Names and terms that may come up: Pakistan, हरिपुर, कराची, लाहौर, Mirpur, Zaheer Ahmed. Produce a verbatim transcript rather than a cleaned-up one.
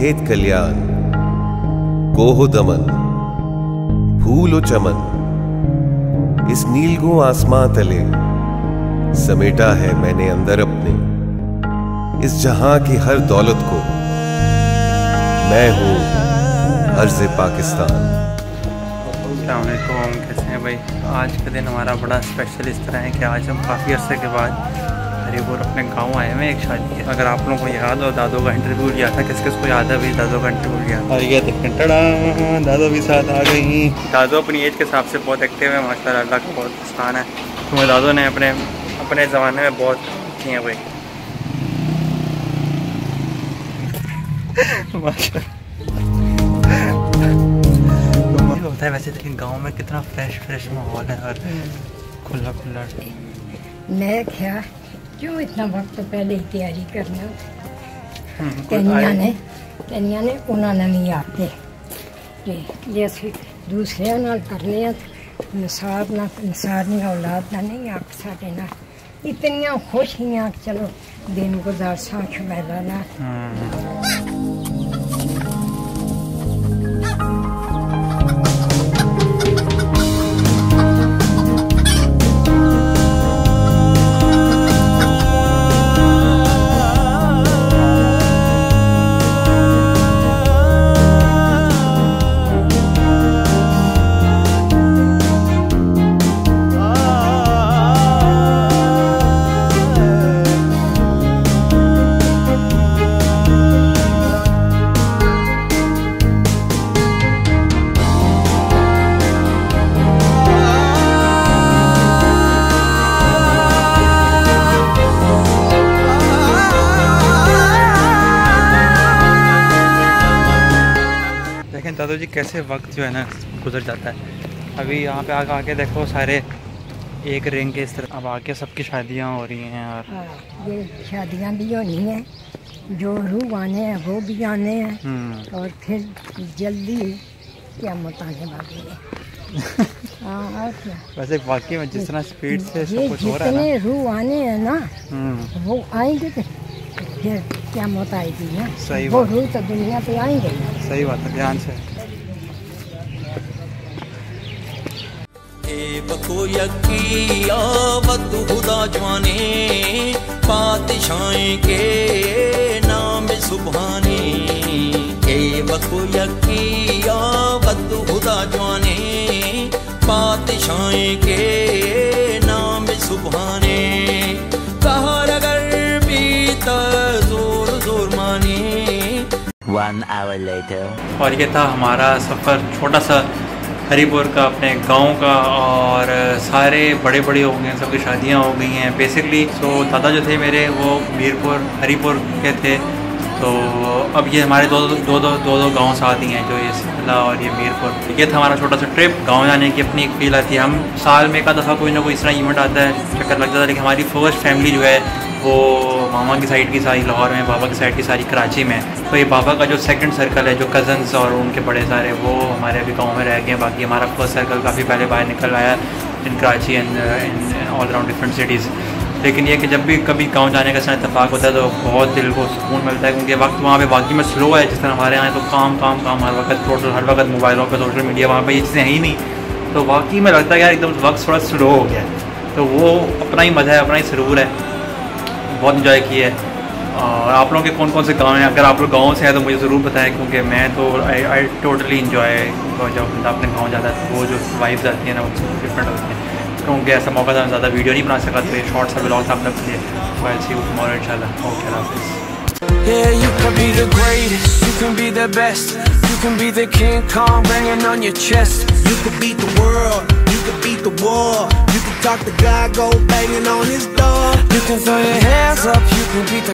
खेत कल्याण, कोहो दमन, फूलो चमन, इस नीलगो आसमां तले समेटा है मैंने अंदर अपने इस जहां की हर दौलत को। मैं हूँ अर्ज़ पाकिस्तान। अस्सलामुअलैकुम, कैसे हैं भाई? आज का दिन हमारा बड़ा स्पेशल इस तरह है कि आज हम काफ़ी अर्से के बाद हरिपुर अपने गांव आए हुए हैं एक शादी है। अगर आप लोगों को याद हो, दादो का इंटरव्यू लिया था, किस किस को याद है भाई दादो का इंटरव्यू लिया था? और ये देखें, टड़ा दादो भी साथ आ गई। दादो अपनी एज के हिसाब से बहुत एक्टिव है माशाल्लाह, अल्लाह का बहुत आसान है। तो दादो ने अपने अपने ज़माने में बहुत किए हैं भाई माशाल्लाह। होता है वैसे, लेकिन गांव में कितना फ्रेश फ्रेश माहौल है और खुला खुला। मैं क्या क्यों इतना वक्त तो पहले ही तैयारी करना कन्या ने कन्या ने उन्होंने नहीं आते जे असं दूसरे नाल करने इंसाफ ना इंसाफ नहीं औलाद ना नहीं आप साढ़े ना इतनियाँ खुश ही हैं। चलो दिन गुजार सा शुबैदा ना दादू जी कैसे वक्त जो है ना गुजर जाता है। अभी यहाँ पे आके आके देखो सारे एक रिंग के इस तरह अब आके सबकी शादियाँ हो रही हैं और आ, ये शादियाँ भी होनी हैं, जो रूह आने हैं वो भी आने हैं और फिर जल्दी क्या मत आने वाली है। हाँ क्या वैसे वाकई में जिस तरह स्पीड से सब कुछ हो रहा है ना, रूह आने हैं ना वो आएंगे फिर क्या मत आएगी ना। सही वो रूह तो दुनिया पे आएंगे। सही बात है, ध्यान से। खुदा जवाने पातशाहें के नाम सुभाने खुदा जवाने पातशाहें के नाम सुभाने कहार अगर बीता जोर जोर माने। One hour later. और ये था हमारा सफ़र, छोटा सा हरिपुर का, अपने गांव का। और सारे बड़े बड़े हो गए हैं, सबकी शादियां हो गई हैं बेसिकली। तो दादा जो थे मेरे वो मीरपुर हरिपुर के थे। तो अब ये हमारे दो दो दो दो, दो, दो गाँव साथ ही हैं, जो ये सिला और ये मीरपुर। ये था हमारा छोटा सा ट्रिप। गांव जाने की अपनी एक फील आती है। हम साल में एक दफ़ा कोई ना कोई इस तरह इवेंट आता है, चक्कर लग जाता है। लेकिन हमारी फर्स्ट फैमिली जो है वो मामा की साइड की सारी लाहौर में, बाबा की साइड की सारी कराची में। तो ये बाबा का जो सेकंड सर्कल है, जो कज़न्स और उनके बड़े सारे, वो हमारे अभी गांव में रह गए हैं। बाकी हमारा फर्स्ट सर्कल काफ़ी पहले बाहर निकल आया in कराची and all around different cities. लेकिन ये कि जब भी कभी गांव जाने का समय इतफाक़ होता है तो बहुत दिल को सुकून मिलता है, क्योंकि वक्त वहाँ पर वाकई में स्लो है। जिस तरह हमारे यहाँ तो काम काम काम हर वक्त, टोटल हर वक्त मोबाइलों पर, सोशल मीडिया, वहाँ पर ये चीज़ें हैं ही नहीं। तो वाकई में लगता है यार एकदम वक्त थोड़ा स्लो हो गया। तो वो अपना ही मज़ा है, अपना ही सुरूर है। बहुत इन्जॉय किया है। और आप लोगों के कौन कौन से गांव हैं? अगर आप लोग गाँव से हैं तो मुझे ज़रूर बताएं, क्योंकि मैं तो आई आई टोटली इन्जॉय। जब बंदा अपने गाँव जाता है तो वो जो वाइब्स आती है ना वो डिफरेंट होती है। क्योंकि ऐसा मौका था ज़्यादा वीडियो नहीं बना सका, तो शॉर्ट्स और व्लॉग्स आप लोग के। You can throw your hands up, you can beat the